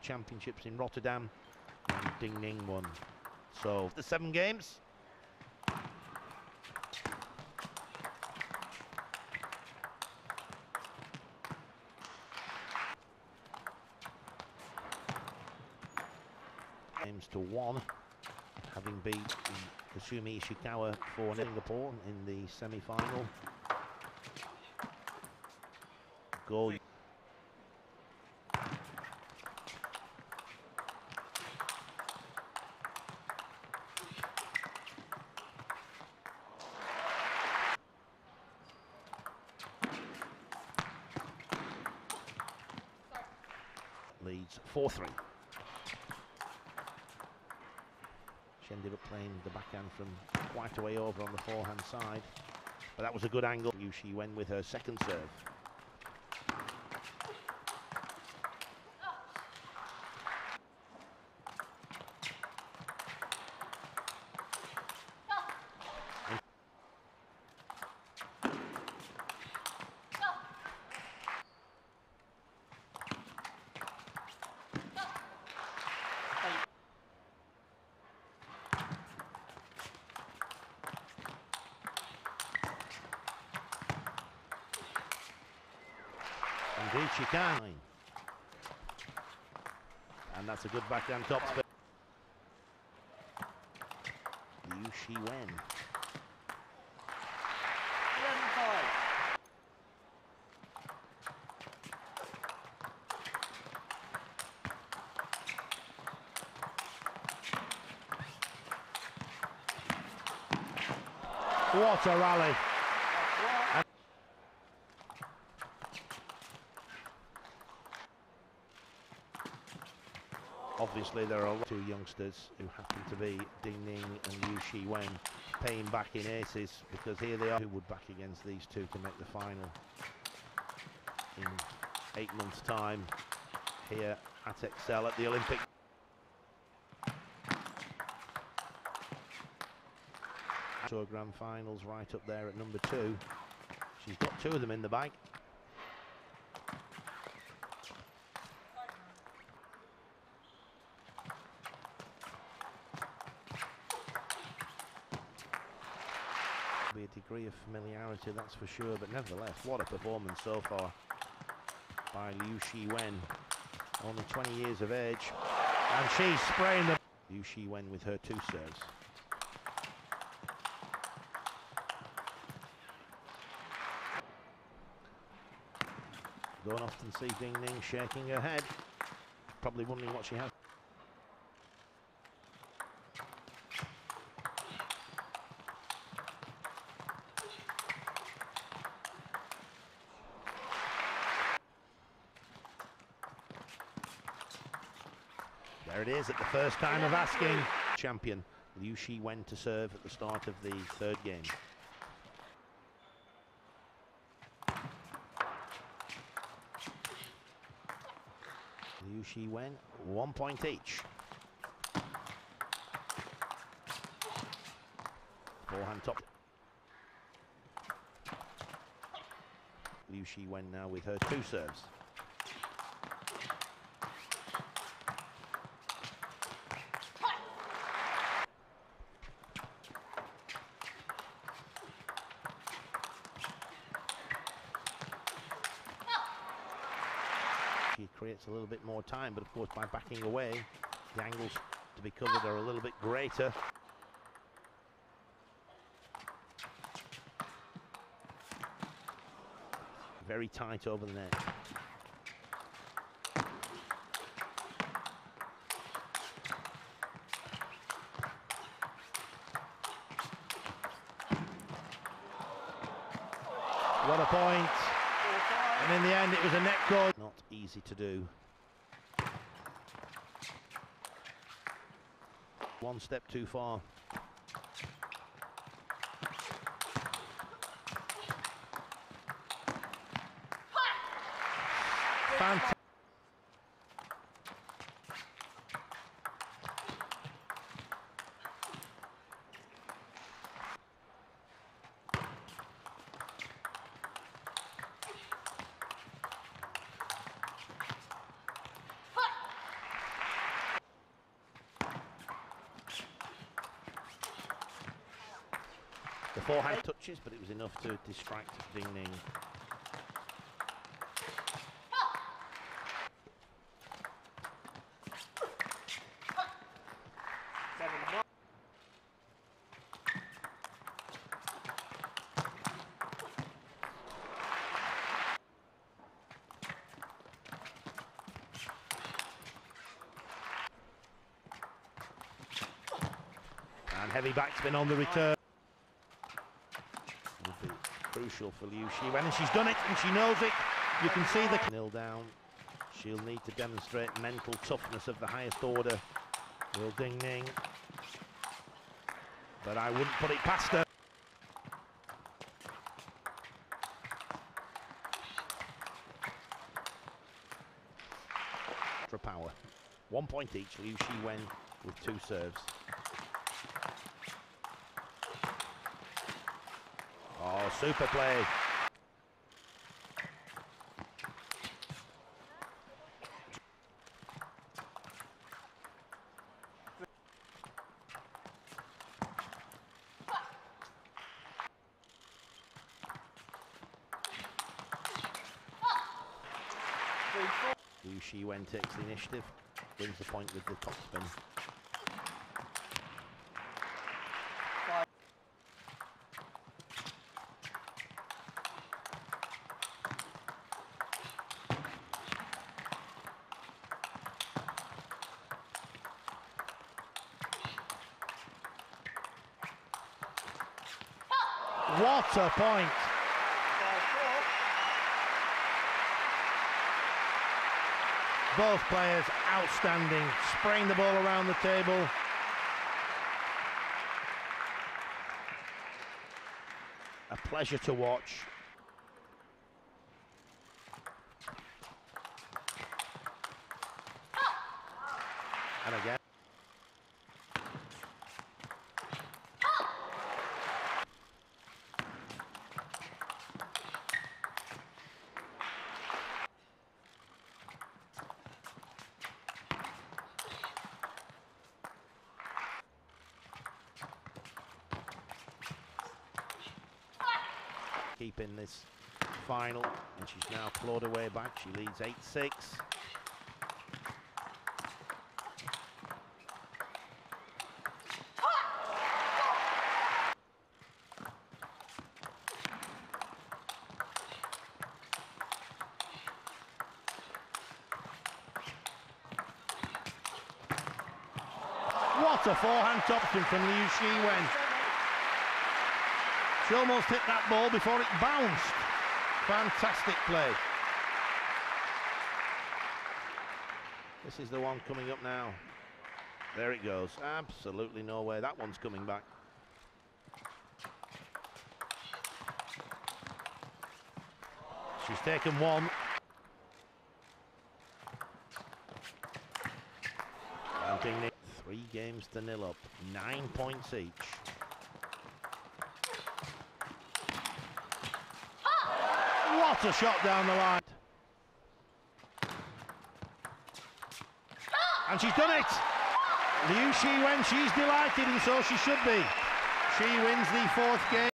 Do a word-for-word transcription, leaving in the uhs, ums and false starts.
World Championships in Rotterdam, and Ding Ning won. So the seven games. Games to one, having beat Kasumi Ishikawa for Singapore in the semi-final. Goal. Leads four three. She ended up playing the backhand from quite a way over on the forehand side, but that was a good angle. Liu Shiwen with her second serve. Indeed she can. And that's a good backhand top spin. Liu Shiwen. What a rally. And obviously, there are a lot of two youngsters who happen to be Ding Ning and Liu Shiwen paying back in aces, because here they are, who would back against these two to make the final in eight months' time here at Excel at the Olympic. Tour Grand Finals right up there at number two. She's got two of them in the bag. Be a degree of familiarity, that's for sure, but nevertheless, what a performance so far by Liu Shiwen, only twenty years of age, and she's spraying the Liu Shiwen with her two serves. Don't often see Ding Ning shaking her head, probably wondering what she has. There it is, at the first time of asking. Champion Liu Shiwen to serve at the start of the third game. Liu Shiwen, one point each. Forehand top. Liu Shiwen now with her two serves. She creates a little bit more time, but of course by backing away, the angles to be covered are a little bit greater. Very tight over the net. What a point! And in the end, it was a net goal. Not easy to do. One step too far. Fantastic. forehand touches, but it was enough to distract Ding Ning. And heavy backspin on the return. Crucial for Liu Shiwen, and she's done it, and she knows it. You can see the nil down. She'll need to demonstrate mental toughness of the highest order. Will Ding Ning, but I wouldn't put it past her. Extra power, one point each. Liu Shiwen with two serves. Oh, super play. Liu Shiwen takes the initiative, brings the point with the top spin. What a point! Both players outstanding, spraying the ball around the table. A pleasure to watch. And again. Keep in this final, and she's now clawed her way back. She leads eight six. What a forehand topspin from Liu Shiwen. She almost hit that ball before it bounced. Fantastic play. This is the one coming up now. There it goes. Absolutely no way that one's coming back. She's taken one. And Ding Ning, three games to nil up. Nine points each. What a shot down the line. And she's done it. Liu Shiwen, she's delighted, and so she should be. She wins the fourth game.